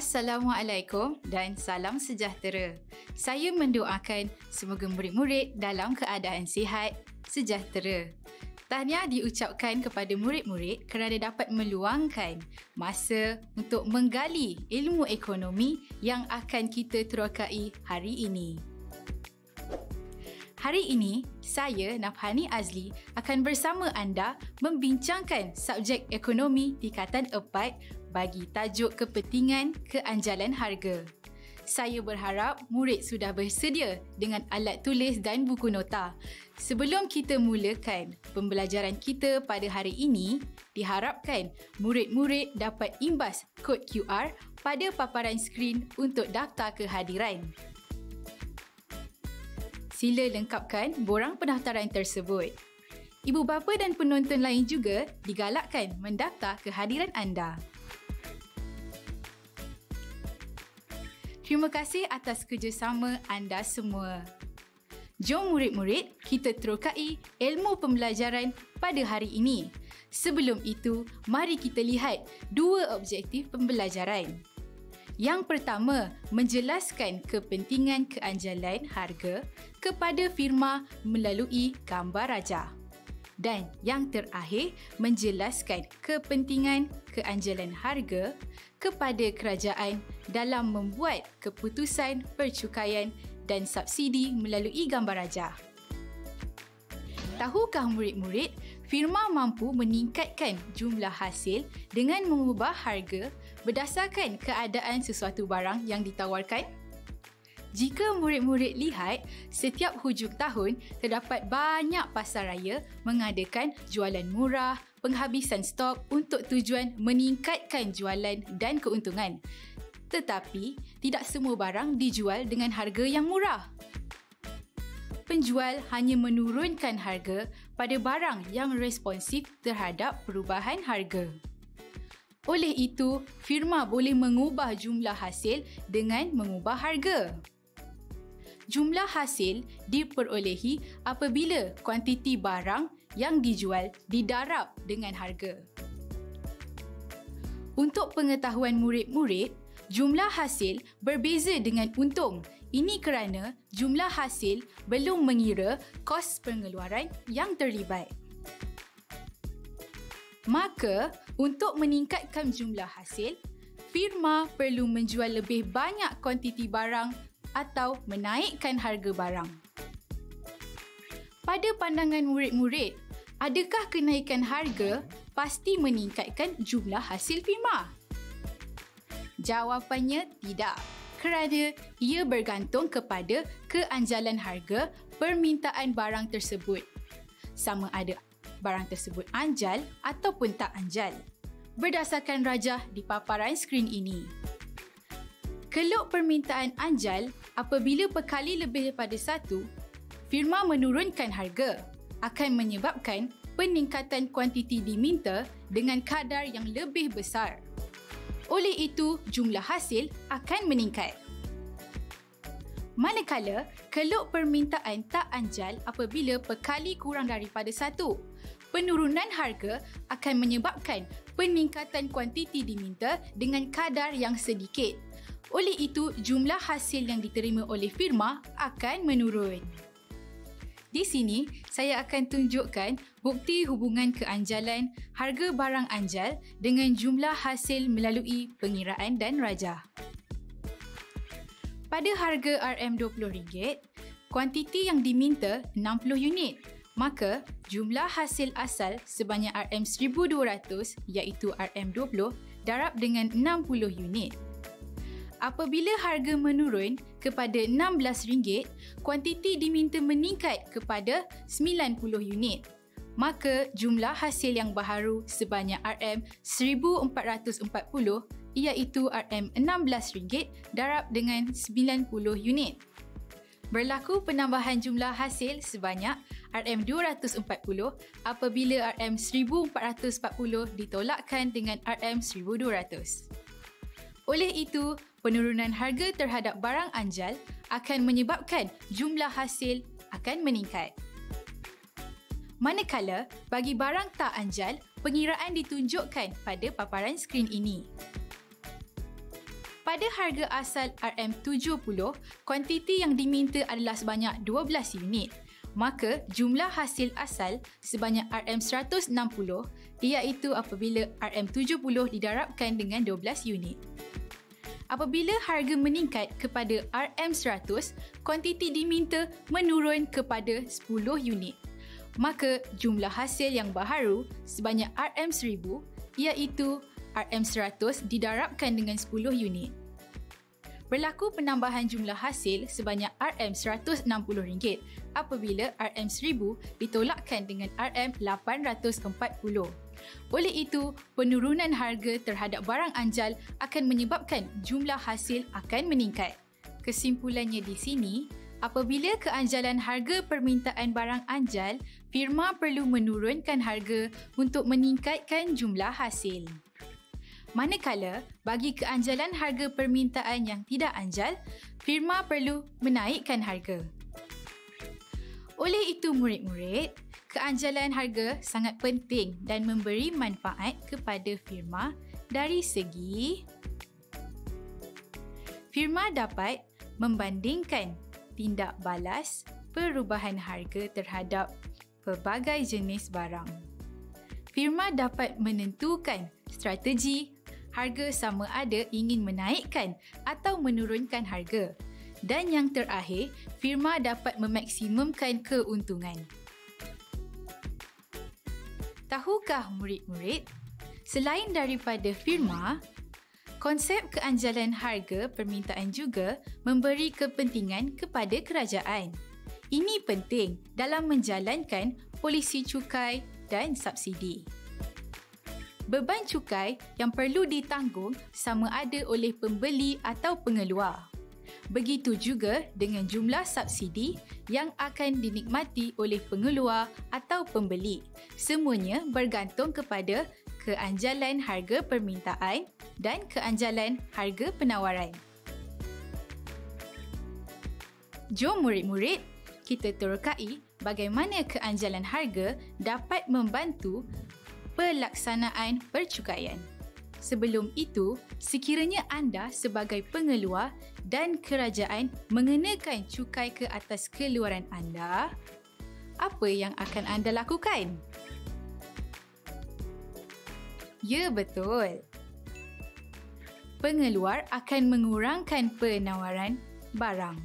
Assalamualaikum dan salam sejahtera. Saya mendoakan semoga murid-murid dalam keadaan sihat, sejahtera. Tahniah diucapkan kepada murid-murid kerana dapat meluangkan masa untuk menggali ilmu ekonomi yang akan kita terokai hari ini. Hari ini, saya Nafhani Azli akan bersama anda membincangkan subjek ekonomi tingkatan 4 bagi tajuk kepentingan keanjalan harga. Saya berharap murid sudah bersedia dengan alat tulis dan buku nota. Sebelum kita mulakan pembelajaran kita pada hari ini, diharapkan murid-murid dapat imbas kod QR pada paparan skrin untuk daftar kehadiran. Sila lengkapkan borang pendaftaran tersebut. Ibu bapa dan penonton lain juga digalakkan mendaftar kehadiran anda. Terima kasih atas kerjasama anda semua. Jom murid-murid, kita terokai ilmu pembelajaran pada hari ini. Sebelum itu, mari kita lihat dua objektif pembelajaran. Yang pertama, menjelaskan kepentingan keanjalan harga kepada firma melalui gambar rajah. Dan yang terakhir, menjelaskan kepentingan keanjalan harga kepada kerajaan dalam membuat keputusan percukaian dan subsidi melalui gambar rajah. Tahukah murid-murid, firma mampu meningkatkan jumlah hasil dengan mengubah harga berdasarkan keadaan sesuatu barang yang ditawarkan? Jika murid-murid lihat, setiap hujung tahun terdapat banyak pasaraya mengadakan jualan murah, penghabisan stok untuk tujuan meningkatkan jualan dan keuntungan. Tetapi, tidak semua barang dijual dengan harga yang murah. Penjual hanya menurunkan harga pada barang yang responsif terhadap perubahan harga. Oleh itu, firma boleh mengubah jumlah hasil dengan mengubah harga. Jumlah hasil diperolehi apabila kuantiti barang yang dijual didarab dengan harga. Untuk pengetahuan murid-murid, jumlah hasil berbeza dengan untung. Ini kerana jumlah hasil belum mengira kos pengeluaran yang terlibat. Maka, untuk meningkatkan jumlah hasil, firma perlu menjual lebih banyak kuantiti barang atau menaikkan harga barang. Pada pandangan murid-murid, adakah kenaikan harga pasti meningkatkan jumlah hasil firma? Jawapannya tidak, kerana ia bergantung kepada keanjalan harga permintaan barang tersebut. Sama ada barang tersebut anjal ataupun tak anjal, berdasarkan rajah di paparan skrin ini. Keluk permintaan anjal apabila perkali lebih daripada satu, firma menurunkan harga akan menyebabkan peningkatan kuantiti diminta dengan kadar yang lebih besar. Oleh itu, jumlah hasil akan meningkat. Manakala, keluk permintaan tak anjal apabila perkali kurang daripada satu, penurunan harga akan menyebabkan peningkatan kuantiti diminta dengan kadar yang sedikit. Oleh itu, jumlah hasil yang diterima oleh firma akan menurun. Di sini, saya akan tunjukkan bukti hubungan keanjalan harga barang anjal dengan jumlah hasil melalui pengiraan dan rajah. Pada harga RM20, kuantiti yang diminta 60 unit. Maka, jumlah hasil asal sebanyak RM1,200 iaitu RM20 darab dengan 60 unit. Apabila harga menurun kepada RM16, kuantiti diminta meningkat kepada 90 unit. Maka jumlah hasil yang baharu sebanyak RM1,440 iaitu RM16 darab dengan 90 unit. Berlaku penambahan jumlah hasil sebanyak RM240 apabila RM1,440 ditolakkan dengan RM1,200. Oleh itu, penurunan harga terhadap barang anjal akan menyebabkan jumlah hasil akan meningkat. Manakala, bagi barang tak anjal, pengiraan ditunjukkan pada paparan skrin ini. Pada harga asal RM70, kuantiti yang diminta adalah sebanyak 12 unit. Maka jumlah hasil asal sebanyak RM160, iaitu apabila RM70 didarabkan dengan 12 unit. Apabila harga meningkat kepada RM100, kuantiti diminta menurun kepada 10 unit. Maka jumlah hasil yang baharu sebanyak RM1000, iaitu RM100 didarabkan dengan 10 unit. Berlaku penambahan jumlah hasil sebanyak RM160 apabila RM1000 ditolakkan dengan RM840. Oleh itu, penurunan harga terhadap barang anjal akan menyebabkan jumlah hasil akan meningkat. Kesimpulannya di sini, apabila keanjalan harga permintaan barang anjal, firma perlu menurunkan harga untuk meningkatkan jumlah hasil. Manakala, bagi keanjalan harga permintaan yang tidak anjal, firma perlu menaikkan harga. Oleh itu, murid-murid, keanjalan harga sangat penting dan memberi manfaat kepada firma dari segi firma dapat membandingkan tindak balas perubahan harga terhadap pelbagai jenis barang. Firma dapat menentukan strategi harga sama ada ingin menaikkan atau menurunkan harga. Dan yang terakhir, firma dapat memaksimumkan keuntungan. Tahukah murid-murid, selain daripada firma, konsep keanjalan harga permintaan juga memberi kepentingan kepada kerajaan. Ini penting dalam menjalankan polisi cukai dan subsidi. Beban cukai yang perlu ditanggung sama ada oleh pembeli atau pengeluar. Begitu juga dengan jumlah subsidi yang akan dinikmati oleh pengeluar atau pembeli. Semuanya bergantung kepada keanjalan harga permintaan dan keanjalan harga penawaran. Jom murid-murid, kita terokai bagaimana keanjalan harga dapat membantu pelaksanaan percukaian. Sebelum itu, sekiranya anda sebagai pengeluar dan kerajaan mengenakan cukai ke atas keluaran anda, apa yang akan anda lakukan? Ya, betul. Pengeluar akan mengurangkan penawaran barang.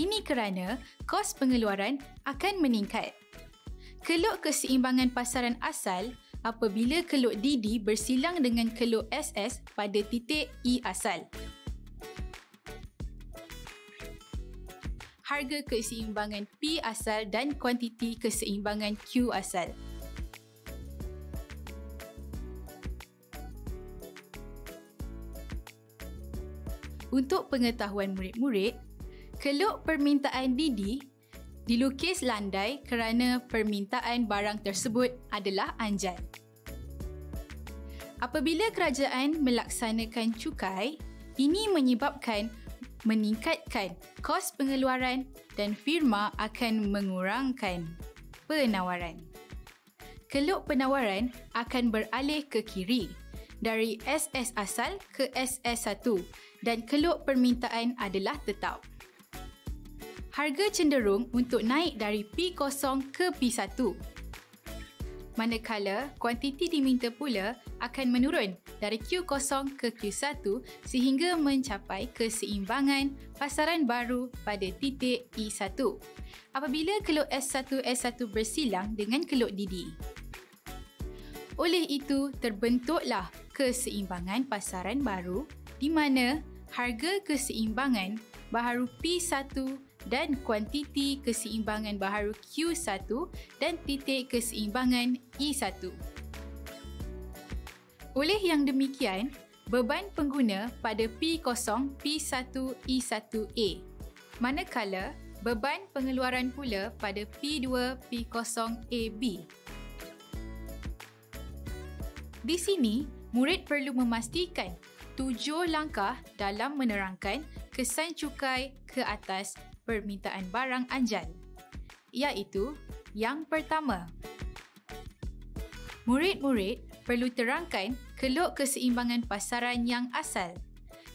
Ini kerana kos pengeluaran akan meningkat. Keluk keseimbangan pasaran asal apabila keluk DD bersilang dengan keluk SS pada titik E asal. Harga keseimbangan P asal dan kuantiti keseimbangan Q asal. Untuk pengetahuan murid-murid, keluk permintaan DD dilukis landai kerana permintaan barang tersebut adalah anjal. Apabila kerajaan melaksanakan cukai, ini menyebabkan meningkatkan kos pengeluaran dan firma akan mengurangkan penawaran. Keluk penawaran akan beralih ke kiri dari SS asal ke SS1 dan keluk permintaan adalah tetap. Harga cenderung untuk naik dari P0 ke P1. Manakala, kuantiti diminta pula akan menurun dari Q0 ke Q1 sehingga mencapai keseimbangan pasaran baru pada titik E1 apabila keluk S1-S1 bersilang dengan keluk DD. Oleh itu, terbentuklah keseimbangan pasaran baru di mana harga keseimbangan baharu P1 dan kuantiti keseimbangan baharu Q1 dan titik keseimbangan E1. Oleh yang demikian, beban pengguna pada P0, P1, E1A. Manakala, beban pengeluaran pula pada P2, P0, AB. Di sini, murid perlu memastikan 7 langkah dalam menerangkan kesan cukai ke atas permintaan barang anjal, iaitu yang pertama, murid-murid perlu terangkan keluk keseimbangan pasaran yang asal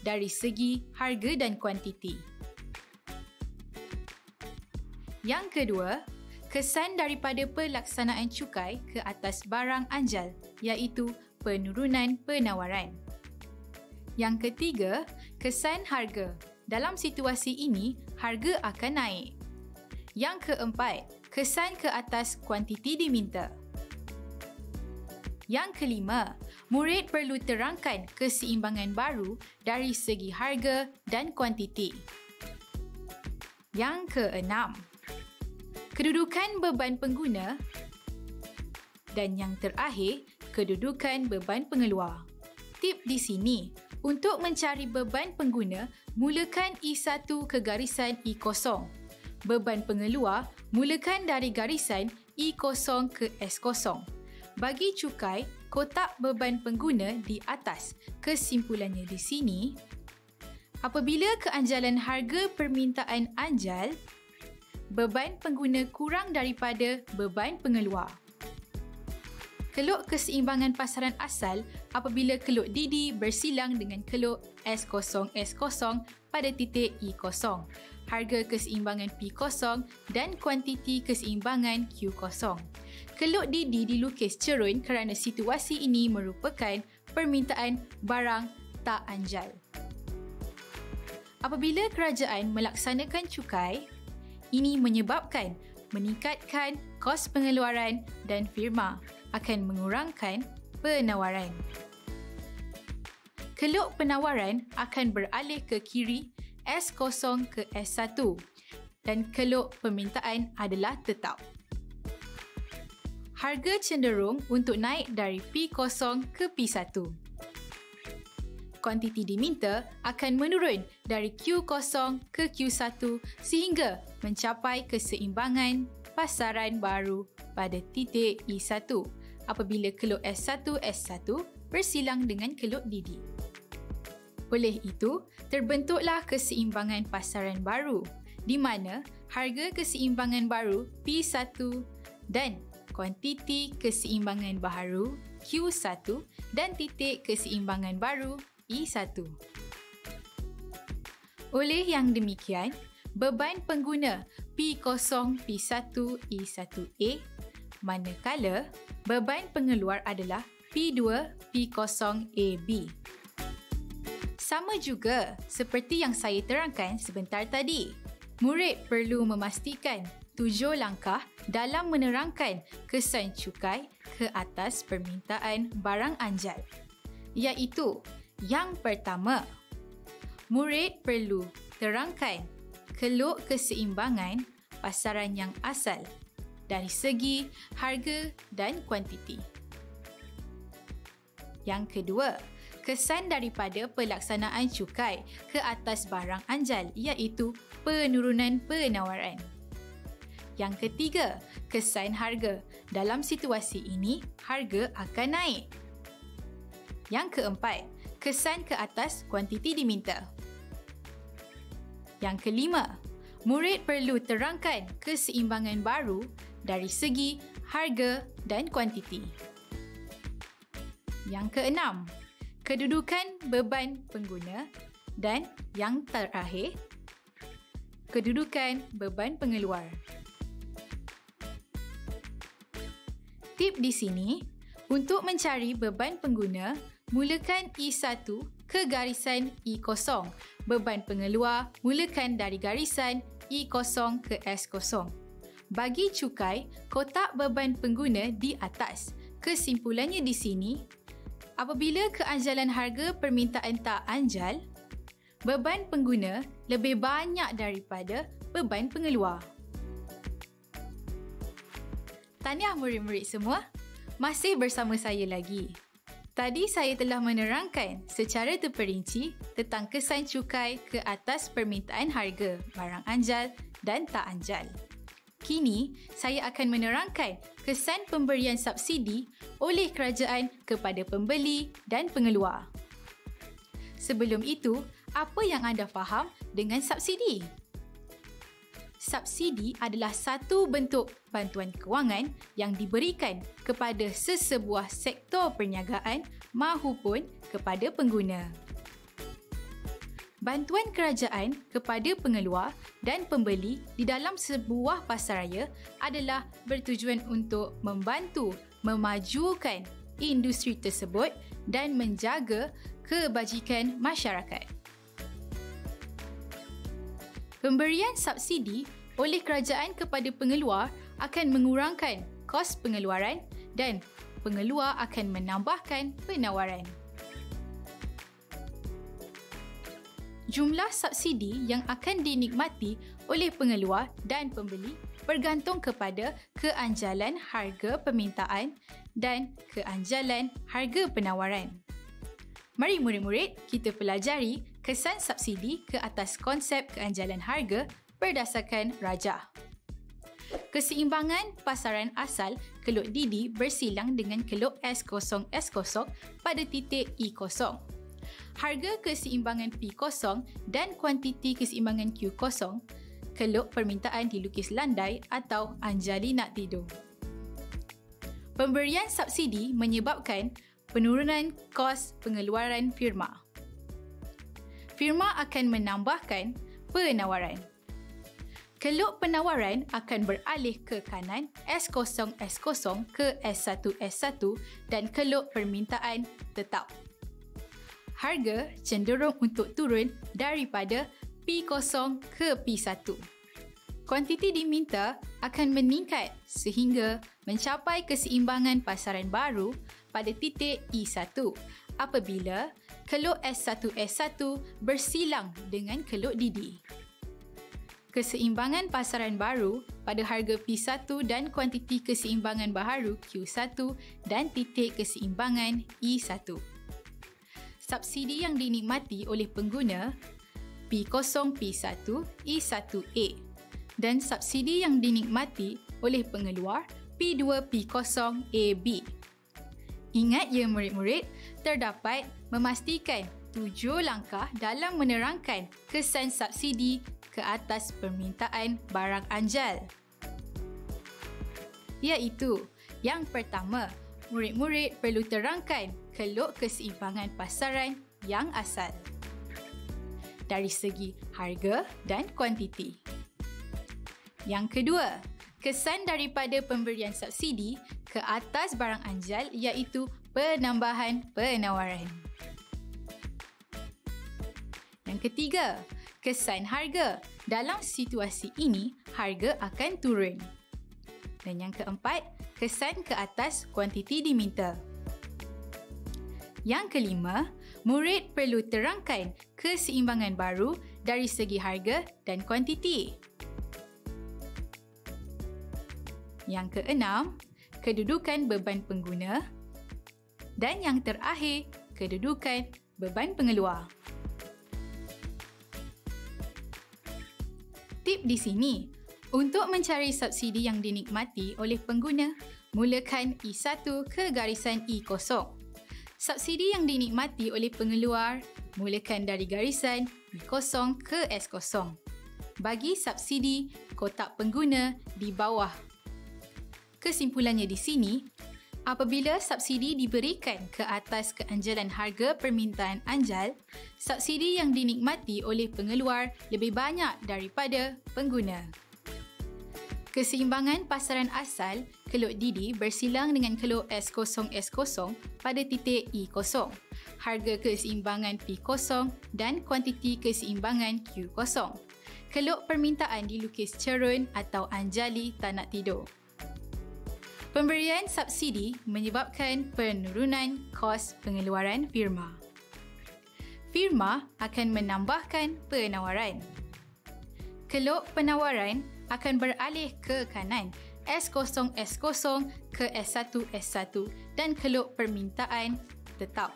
dari segi harga dan kuantiti. Yang kedua, kesan daripada pelaksanaan cukai ke atas barang anjal iaitu penurunan penawaran. Yang ketiga, kesan harga. Dalam situasi ini, harga akan naik. Yang keempat, kesan ke atas kuantiti diminta. Yang kelima, murid perlu terangkan keseimbangan baru dari segi harga dan kuantiti. Yang keenam, kedudukan beban pengguna. Dan yang terakhir, kedudukan beban pengeluar. Tip di sini, untuk mencari beban pengguna, mulakan I1 ke garisan I0. Beban pengeluar, mulakan dari garisan I0 ke S0. Bagi cukai, kotak beban pengguna di atas. Kesimpulannya di sini, apabila keanjalan harga permintaan anjal, beban pengguna kurang daripada beban pengeluar. Keluk keseimbangan pasaran asal apabila keluk Didi bersilang dengan keluk S0S0 pada titik I0, harga keseimbangan P0 dan kuantiti keseimbangan Q0. Keluk Didi dilukis cerun kerana situasi ini merupakan permintaan barang tak anjal. Apabila kerajaan melaksanakan cukai, ini menyebabkan meningkatkan kos pengeluaran dan firma akan mengurangkan penawaran. Keluk penawaran akan beralih ke kiri, S0 ke S1, dan keluk permintaan adalah tetap. Harga cenderung untuk naik dari P0 ke P1. Kuantiti diminta akan menurun dari Q0 ke Q1 sehingga mencapai keseimbangan pasaran baru pada titik I1. Apabila keluk S1S1 bersilang dengan keluk Didi. Oleh itu, terbentuklah keseimbangan pasaran baru di mana harga keseimbangan baru P1 dan kuantiti keseimbangan baru Q1 dan titik keseimbangan baru I1. Oleh yang demikian, beban pengguna P0, P1, I1A, manakala beban pengeluar adalah P2, P0AB. Sama juga seperti yang saya terangkan sebentar tadi, murid perlu memastikan 7 langkah dalam menerangkan kesan cukai ke atas permintaan barang anjal. Iaitu, yang pertama, murid perlu terangkan keluk keseimbangan pasaran yang asal dari segi harga dan kuantiti. Yang kedua, kesan daripada pelaksanaan cukai ke atas barang anjal iaitu penurunan penawaran. Yang ketiga, kesan harga. Dalam situasi ini, harga akan naik. Yang keempat, kesan ke atas kuantiti diminta. Yang kelima, murid perlu terangkan keseimbangan baru dari segi harga dan kuantiti. Yang keenam, kedudukan beban pengguna. Dan yang terakhir, kedudukan beban pengeluar. Tip di sini, untuk mencari beban pengguna, mulakan I1 ke garisan I0. Beban pengeluar mulakan dari garisan I0 ke S0. Bagi cukai, kotak beban pengguna di atas. Kesimpulannya di sini, apabila keanjalan harga permintaan tak anjal, beban pengguna lebih banyak daripada beban pengeluar. Tahniah murid-murid semua, masih bersama saya lagi. Tadi saya telah menerangkan secara terperinci tentang kesan cukai ke atas permintaan harga barang anjal dan tak anjal. Kini, saya akan menerangkan kesan pemberian subsidi oleh kerajaan kepada pembeli dan pengeluar. Sebelum itu, apa yang anda faham dengan subsidi? Subsidi adalah satu bentuk bantuan kewangan yang diberikan kepada sesebuah sektor perniagaan mahupun kepada pengguna. bantuan kerajaan kepada pengeluar dan pembeli di dalam sebuah pasaraya adalah bertujuan untuk membantu memajukan industri tersebut dan menjaga kebajikan masyarakat. Pemberian subsidi oleh kerajaan kepada pengeluar akan mengurangkan kos pengeluaran dan pengeluar akan menambahkan penawaran. Jumlah subsidi yang akan dinikmati oleh pengeluar dan pembeli bergantung kepada keanjalan harga permintaan dan keanjalan harga penawaran. Mari murid-murid kita pelajari kesan subsidi ke atas konsep keanjalan harga berdasarkan rajah. Keseimbangan pasaran asal keluk Didi bersilang dengan keluk S0S0 pada titik E0. Harga keseimbangan P0 dan kuantiti keseimbangan Q0, keluk permintaan dilukis landai atau anjali nak tidur. Pemberian subsidi menyebabkan penurunan kos pengeluaran firma. Firma akan menambahkan penawaran. Keluk penawaran akan beralih ke kanan S0S0 ke S1S1 dan keluk permintaan tetap. Harga cenderung untuk turun daripada P0 ke P1. Kuantiti diminta akan meningkat sehingga mencapai keseimbangan pasaran baru pada titik E1 apabila keluk S1S1 bersilang dengan keluk Didi. Keseimbangan pasaran baru pada harga P1 dan kuantiti keseimbangan baharu Q1 dan titik keseimbangan E1. Subsidi yang dinikmati oleh pengguna P0, P1, E1A dan subsidi yang dinikmati oleh pengeluar P2, P0, AB. Ingat ya murid-murid, terdapat memastikan 7 langkah dalam menerangkan kesan subsidi ke atas permintaan barang anjal. Iaitu, yang pertama, murid-murid perlu terangkan keluk keseimbangan pasaran yang asal dari segi harga dan kuantiti. Yang kedua, kesan daripada pemberian subsidi ke atas barang anjal iaitu penambahan penawaran. Yang ketiga, kesan harga. Dalam situasi ini, harga akan turun. Dan yang keempat, kesan ke atas kuantiti diminta. Yang kelima, murid perlu terangkan keseimbangan baru dari segi harga dan kuantiti. Yang keenam, kedudukan beban pengguna. Dan yang terakhir, kedudukan beban pengeluar. Tip di sini. Untuk mencari subsidi yang dinikmati oleh pengguna, mulakan E1 ke garisan E0. Subsidi yang dinikmati oleh pengeluar, mulakan dari garisan E0 ke S0. Bagi subsidi, kotak pengguna di bawah. Kesimpulannya di sini, apabila subsidi diberikan ke atas keanjalan harga permintaan anjal, subsidi yang dinikmati oleh pengeluar lebih banyak daripada pengguna. Keseimbangan pasaran asal keluk Didi bersilang dengan keluk S0S0 pada titik E0, harga keseimbangan P0 dan kuantiti keseimbangan Q0. Keluk permintaan dilukis cerun atau anjali tak nak tidur. Pemberian subsidi menyebabkan penurunan kos pengeluaran firma. Firma akan menambahkan penawaran. Keluk penawaran akan beralih ke kanan S0S0 ke S1S1 dan keluk permintaan tetap.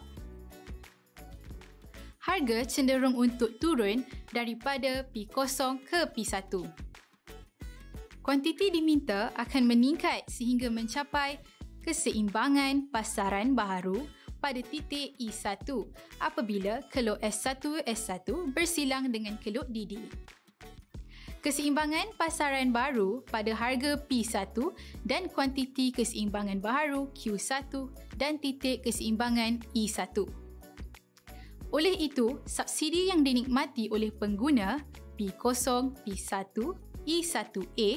Harga cenderung untuk turun daripada P0 ke P1. Kuantiti diminta akan meningkat sehingga mencapai keseimbangan pasaran baharu pada titik E1 apabila keluk S1S1 bersilang dengan keluk Didi. Keseimbangan pasaran baru pada harga P1 dan kuantiti keseimbangan baharu Q1 dan titik keseimbangan E1. Oleh itu, subsidi yang dinikmati oleh pengguna P0, P1, E1A,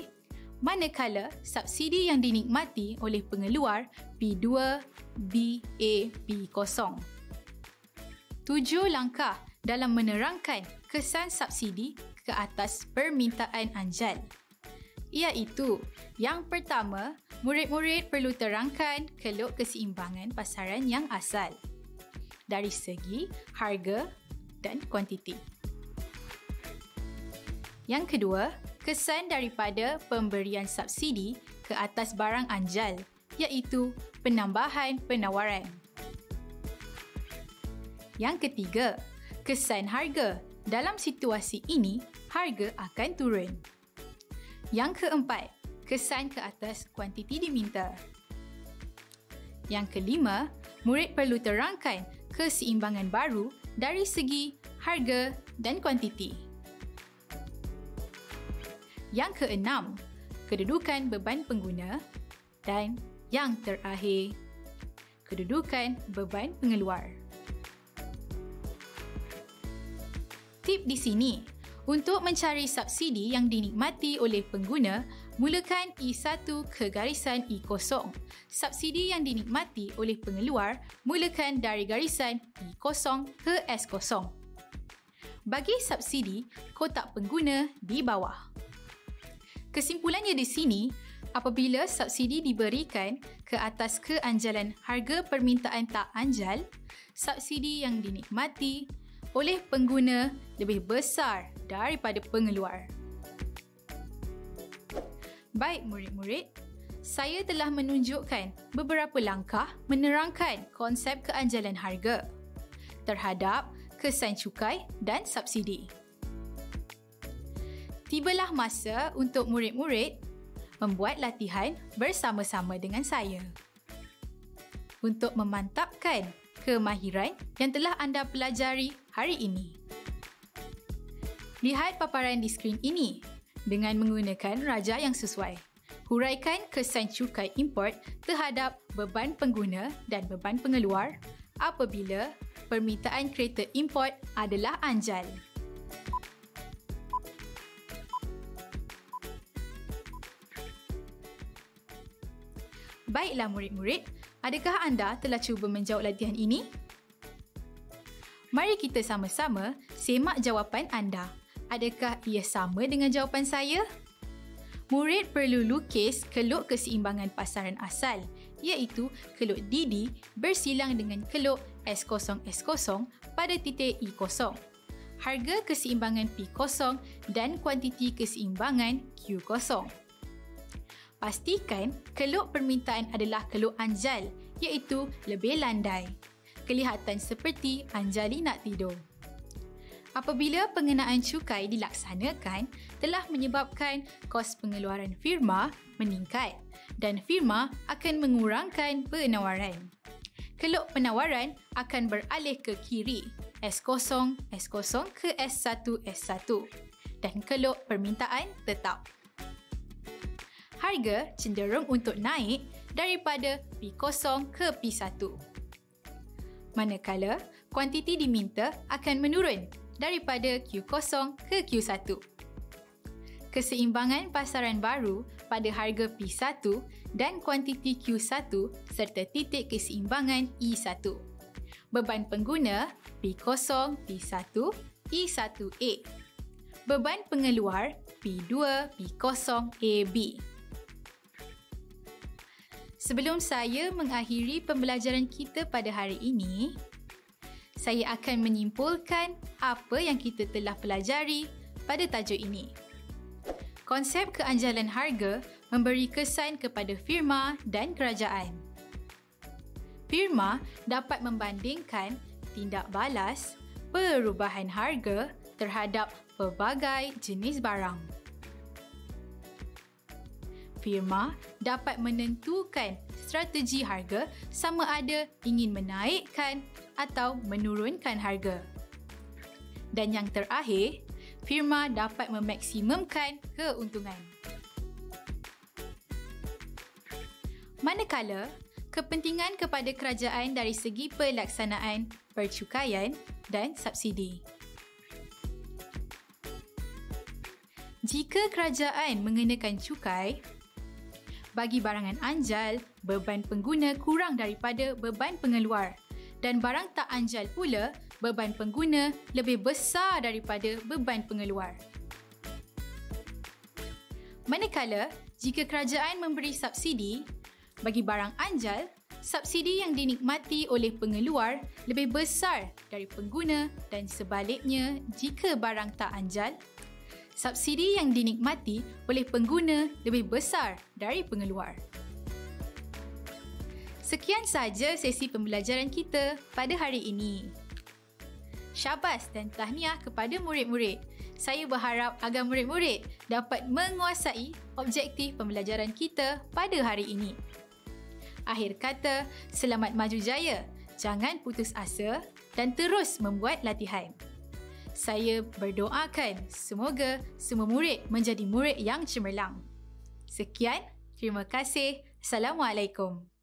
manakala subsidi yang dinikmati oleh pengeluar P2, BA, P0. 7 langkah dalam menerangkan kesan subsidi ke atas permintaan anjal. Iaitu, yang pertama, murid-murid perlu terangkan keluk keseimbangan pasaran yang asal dari segi harga dan kuantiti. Yang kedua, kesan daripada pemberian subsidi ke atas barang anjal, iaitu penambahan penawaran. Yang ketiga, kesan harga. Dalam situasi ini, harga akan turun. Yang keempat, kesan ke atas kuantiti diminta. Yang kelima, murid perlu terangkan keseimbangan baru dari segi harga dan kuantiti. Yang keenam, kedudukan beban pengguna. Dan yang terakhir, kedudukan beban pengeluar. Tip di sini, untuk mencari subsidi yang dinikmati oleh pengguna, mulakan E1 ke garisan E0. Subsidi yang dinikmati oleh pengeluar, mulakan dari garisan E0 ke S0. Bagi subsidi, kotak pengguna di bawah. Kesimpulannya di sini, apabila subsidi diberikan ke atas keanjalan harga permintaan tak anjal, subsidi yang dinikmati oleh pengguna lebih besar daripada pengeluar. Baik murid-murid, saya telah menunjukkan beberapa langkah menerangkan konsep keanjalan harga terhadap kesan cukai dan subsidi. Tibalah masa untuk murid-murid membuat latihan bersama-sama dengan saya untuk memantapkan kemahiran yang telah anda pelajari hari ini. Lihat paparan di skrin ini dengan menggunakan raja yang sesuai. Huraikan kesan cukai import terhadap beban pengguna dan beban pengeluar apabila permintaan kereta import adalah anjal. Baiklah murid-murid, adakah anda telah cuba menjawab latihan ini? Mari kita sama-sama semak jawapan anda. Adakah ia sama dengan jawapan saya? Murid perlu lukis keluk keseimbangan pasaran asal, iaitu keluk DD bersilang dengan keluk S0S0 pada titik E0, harga keseimbangan P0 dan kuantiti keseimbangan Q0. Pastikan keluk permintaan adalah keluk anjal, iaitu lebih landai, kelihatan seperti anjali nak tidur. Apabila pengenaan cukai dilaksanakan, telah menyebabkan kos pengeluaran firma meningkat dan firma akan mengurangkan penawaran. Keluk penawaran akan beralih ke kiri, S0, S0 ke S1, S1 dan keluk permintaan tetap. Harga cenderung untuk naik daripada P0 ke P1. Manakala, kuantiti diminta akan menurun daripada Q0 ke Q1. Keseimbangan pasaran baru pada harga P1 dan kuantiti Q1 serta titik keseimbangan E1. Beban pengguna P0, P1, E1A. Beban pengeluar P2, P0, AB. Sebelum saya mengakhiri pembelajaran kita pada hari ini, saya akan menyimpulkan apa yang kita telah pelajari pada tajuk ini. Konsep keanjalan harga memberi kesan kepada firma dan kerajaan. Firma dapat membandingkan tindak balas perubahan harga terhadap pelbagai jenis barang. Firma dapat menentukan strategi harga sama ada ingin menaikkan atau menurunkan harga. Dan yang terakhir, firma dapat memaksimumkan keuntungan. Manakala, kepentingan kepada kerajaan dari segi pelaksanaan, percukaian dan subsidi. Jika kerajaan mengenakan cukai, bagi barangan anjal, beban pengguna kurang daripada beban pengeluar dan barang tak anjal pula, beban pengguna lebih besar daripada beban pengeluar. Manakala, jika kerajaan memberi subsidi, bagi barang anjal, subsidi yang dinikmati oleh pengeluar lebih besar dari pengguna dan sebaliknya jika barang tak anjal, subsidi yang dinikmati oleh pengguna lebih besar dari pengeluar. Sekian sahaja sesi pembelajaran kita pada hari ini. Syabas dan tahniah kepada murid-murid. Saya berharap agar murid-murid dapat menguasai objektif pembelajaran kita pada hari ini. Akhir kata, selamat maju jaya, jangan putus asa dan terus membuat latihan. Saya berdoakan semoga semua murid menjadi murid yang cemerlang. Sekian, terima kasih. Assalamualaikum.